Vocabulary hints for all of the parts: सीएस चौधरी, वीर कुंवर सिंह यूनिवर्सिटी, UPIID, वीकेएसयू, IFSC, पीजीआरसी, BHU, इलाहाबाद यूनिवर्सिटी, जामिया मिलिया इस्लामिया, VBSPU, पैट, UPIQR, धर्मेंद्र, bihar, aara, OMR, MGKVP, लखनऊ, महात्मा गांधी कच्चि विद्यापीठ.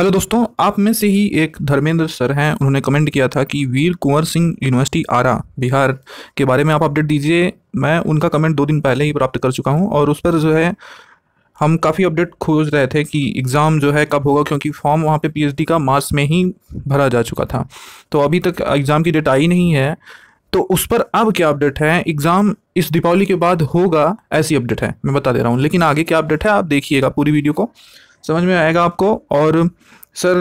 Hello दोस्तों, आप में से ही एक धर्मेंद्र सर हैं। उन्होंने कमेंट किया था कि वीर कुंवर सिंह यूनिवर्सिटी आरा बिहार के बारे में आप अपडेट दीजिए। मैं उनका कमेंट 2 दिन पहले ही प्राप्त कर चुका हूं और उस पर जो है हम काफ़ी अपडेट खोज रहे थे कि एग्ज़ाम जो है कब होगा, क्योंकि फॉर्म वहाँ पे पीएचडी का मार्च में ही भरा जा चुका था। तो अभी तक एग्ज़ाम की डेट आई नहीं है, तो उस पर अब क्या अपडेट है। एग्ज़ाम इस दीपावली के बाद होगा, ऐसी अपडेट है, मैं बता दे रहा हूँ। लेकिन आगे क्या अपडेट है आप देखिएगा, पूरी वीडियो को समझ में आएगा आपको। और सर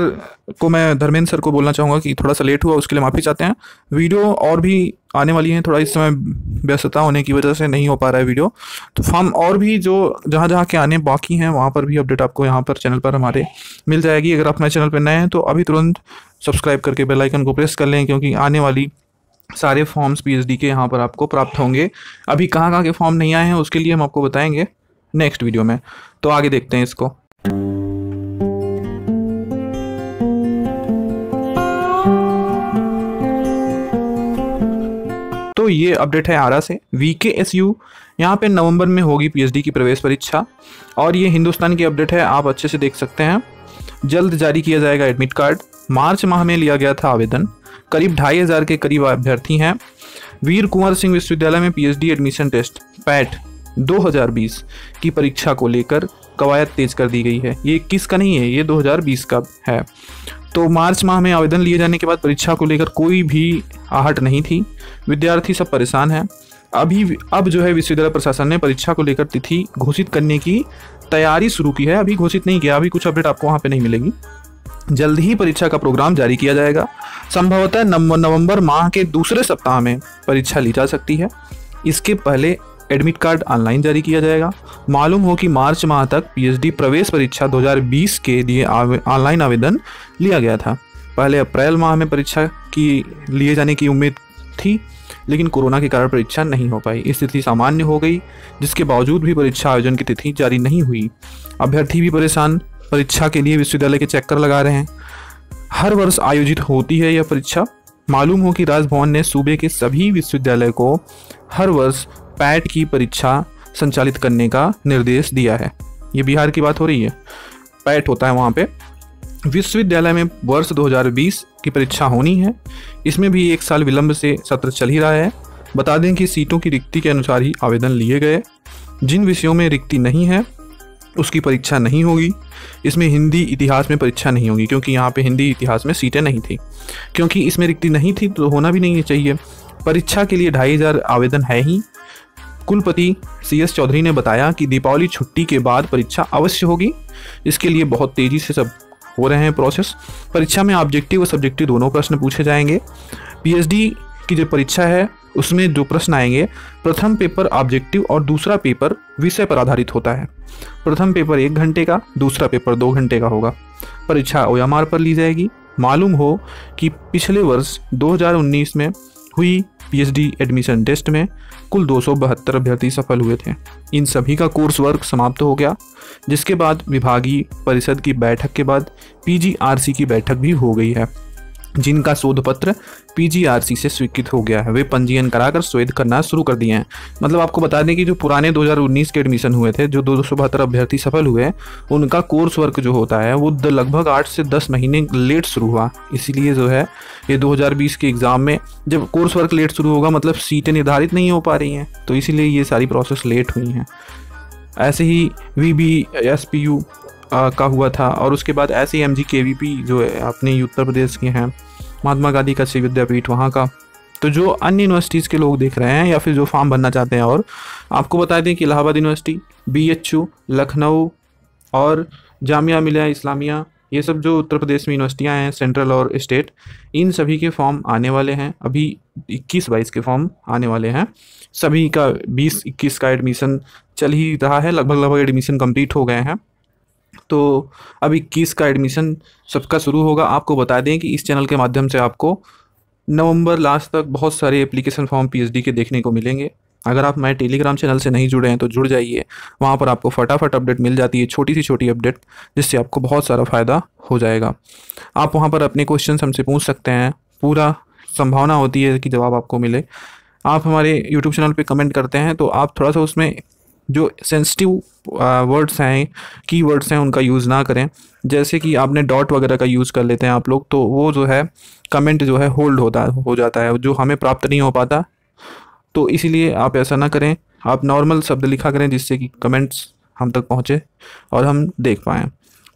को, मैं धर्मेंद्र सर को बोलना चाहूँगा कि थोड़ा सा लेट हुआ, उसके लिए माफ़ी चाहते हैं। वीडियो और भी आने वाली हैं, थोड़ा इस समय व्यस्तता होने की वजह से नहीं हो पा रहा है वीडियो। तो फॉर्म और भी जो जहाँ जहाँ के आने बाकी हैं वहाँ पर भी अपडेट आपको यहाँ पर चैनल पर हमारे मिल जाएगी। अगर आप हमारे चैनल पर नए हैं तो अभी तुरंत सब्सक्राइब करके बेल आइकन को प्रेस कर लें, क्योंकि आने वाली सारे फॉर्म्स पीएचडी के यहाँ पर आपको प्राप्त होंगे। अभी कहाँ कहाँ के फॉर्म नहीं आए हैं उसके लिए हम आपको बताएँगे नेक्स्ट वीडियो में। तो आगे देखते हैं इसको। तो ये अपडेट है आरा से। वीकेएसयू यहाँ पे नवंबर में होगी पीएचडी की प्रवेश परीक्षा। और ये हिंदुस्तान की अपडेट है, आप अच्छे से देख सकते हैं। जल्द जारी किया जाएगा एडमिट कार्ड। मार्च माह में लिया गया था आवेदन। करीब 2500 के करीब अभ्यर्थी हैं। वीर कुंवर सिंह विश्वविद्यालय में पीएचडी एडमिशन टेस्ट पैट 2020 की परीक्षा को लेकर कवायद तेज कर दी गई है। ये 21 का नहीं है, ये 2020 का है। तो मार्च माह में आवेदन लिए जाने के बाद परीक्षा को लेकर कोई भी आहट नहीं थी। विद्यार्थी सब परेशान हैं। अब जो है विश्वविद्यालय प्रशासन ने परीक्षा को लेकर तिथि घोषित करने की तैयारी शुरू की है। अभी घोषित नहीं किया, अभी कुछ अपडेट आपको वहाँ पे नहीं मिलेगी। जल्द ही परीक्षा का प्रोग्राम जारी किया जाएगा। संभवतः नवंबर माह के दूसरे सप्ताह में परीक्षा ली जा सकती है। इसके पहले एडमिट कार्ड ऑनलाइन जारी किया जाएगा। मालूम हो कि मार्च माह तक पीएचडी प्रवेश परीक्षा 2020 के लिए ऑनलाइन आवेदन लिया गया था। पहले अप्रैल माह में परीक्षा की लिए जाने की उम्मीद थी, लेकिन कोरोना के कारण परीक्षा नहीं हो पाई। स्थिति सामान्य हो गई, जिसके बावजूद भी परीक्षा आयोजन की तिथि जारी नहीं हुई। अभ्यर्थी भी परेशान, परीक्षा के लिए विश्वविद्यालय के चक्कर लगा रहे हैं। हर वर्ष आयोजित होती है यह परीक्षा। मालूम हो कि राजभवन ने सूबे के सभी विश्वविद्यालय को हर वर्ष पैट की परीक्षा संचालित करने का निर्देश दिया है। ये बिहार की बात हो रही है, पैट होता है वहाँ पे। विश्वविद्यालय में वर्ष 2020 की परीक्षा होनी है। इसमें भी 1 साल विलंब से सत्र चल ही रहा है। बता दें कि सीटों की रिक्ति के अनुसार ही आवेदन लिए गए। जिन विषयों में रिक्ति नहीं है उसकी परीक्षा नहीं होगी। इसमें हिंदी इतिहास में परीक्षा नहीं होगी, क्योंकि यहाँ पे हिंदी इतिहास में सीटें नहीं थी। क्योंकि इसमें रिक्ति नहीं थी तो होना भी नहीं चाहिए। परीक्षा के लिए 2500 आवेदन है ही। कुलपति सीएस चौधरी ने बताया कि दीपावली छुट्टी के बाद परीक्षा अवश्य होगी। इसके लिए बहुत तेज़ी से सब हो रहे हैं प्रोसेस। परीक्षा में ऑब्जेक्टिव और सब्जेक्टिव दोनों प्रश्न पूछे जाएंगे। पीएचडी की जो परीक्षा है उसमें 2 प्रश्न आएंगे। प्रथम पेपर ऑब्जेक्टिव और दूसरा पेपर विषय पर आधारित होता है। प्रथम पेपर 1 घंटे का, दूसरा पेपर 2 घंटे का होगा। परीक्षा OMR पर ली जाएगी। मालूम हो कि पिछले वर्ष 2019 में हुई पीएचडी एडमिशन टेस्ट में कुल 272 अभ्यर्थी सफल हुए थे। इन सभी का कोर्स वर्क समाप्त हो गया, जिसके बाद विभागीय परिषद की बैठक के बाद पीजीआरसी की बैठक भी हो गई है। जिनका शोध पत्र पीजीआरसी से स्वीकृत हो गया है वे पंजीयन कराकर शोध करना शुरू कर दिए हैं। मतलब आपको बता दें कि जो पुराने 2019 के एडमिशन हुए थे, जो 272 अभ्यर्थी सफल हुए, उनका कोर्स वर्क जो होता है वो लगभग 8 से 10 महीने लेट शुरू हुआ। इसीलिए जो है ये 2020 के एग्ज़ाम में जब कोर्स वर्क लेट शुरू होगा, मतलब सीटें निर्धारित नहीं हो पा रही हैं, तो इसीलिए ये सारी प्रोसेस लेट हुई हैं। ऐसे ही VBSPU का हुआ था, और उसके बाद ऐसे ही MGKVP जो अपने उत्तर प्रदेश के हैं, महात्मा गांधी कच्चि विद्यापीठ वहाँ का। तो जो अन्य यूनिवर्सिटीज़ के लोग देख रहे हैं या फिर जो फॉर्म भरना चाहते हैं, और आपको बता दें कि इलाहाबाद यूनिवर्सिटी, BHU लखनऊ और जामिया मिलिया इस्लामिया, ये सब जो उत्तर प्रदेश में यूनिवर्सिटियाँ हैं सेंट्रल और स्टेट, इन सभी के फॉर्म आने वाले हैं। अभी 21-22 के फॉर्म आने वाले हैं। सभी का 20-21 का एडमिशन चल ही रहा है, लगभग एडमिशन कम्प्लीट हो गए हैं। तो अब 21 का एडमिशन सबका शुरू होगा। आपको बता दें कि इस चैनल के माध्यम से आपको नवंबर लास्ट तक बहुत सारे एप्लीकेशन फॉर्म पीएचडी के देखने को मिलेंगे। अगर आप मेरे टेलीग्राम चैनल से नहीं जुड़े हैं तो जुड़ जाइए, वहाँ पर आपको फटाफट अपडेट मिल जाती है, छोटी सी छोटी अपडेट, जिससे आपको बहुत सारा फ़ायदा हो जाएगा। आप वहाँ पर अपने क्वेश्चन हमसे पूछ सकते हैं, पूरा संभावना होती है कि जवाब आपको मिले। आप हमारे यूट्यूब चैनल पर कमेंट करते हैं तो आप थोड़ा सा उसमें जो सेंसिटिव वर्ड्स हैं, की वर्ड्स हैं, उनका यूज़ ना करें। जैसे कि आपने डॉट वगैरह का यूज़ कर लेते हैं आप लोग, तो वो जो है कमेंट जो है होल्ड हो जाता है, जो हमें प्राप्त नहीं हो पाता। तो इसीलिए आप ऐसा ना करें, आप नॉर्मल शब्द लिखा करें जिससे कि कमेंट्स हम तक पहुँचे और हम देख पाएँ।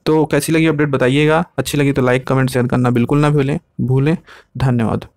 तो कैसी लगी अपडेट बताइएगा, अच्छी लगी तो लाइक कमेंट शेयर करना बिल्कुल ना भूलें। धन्यवाद।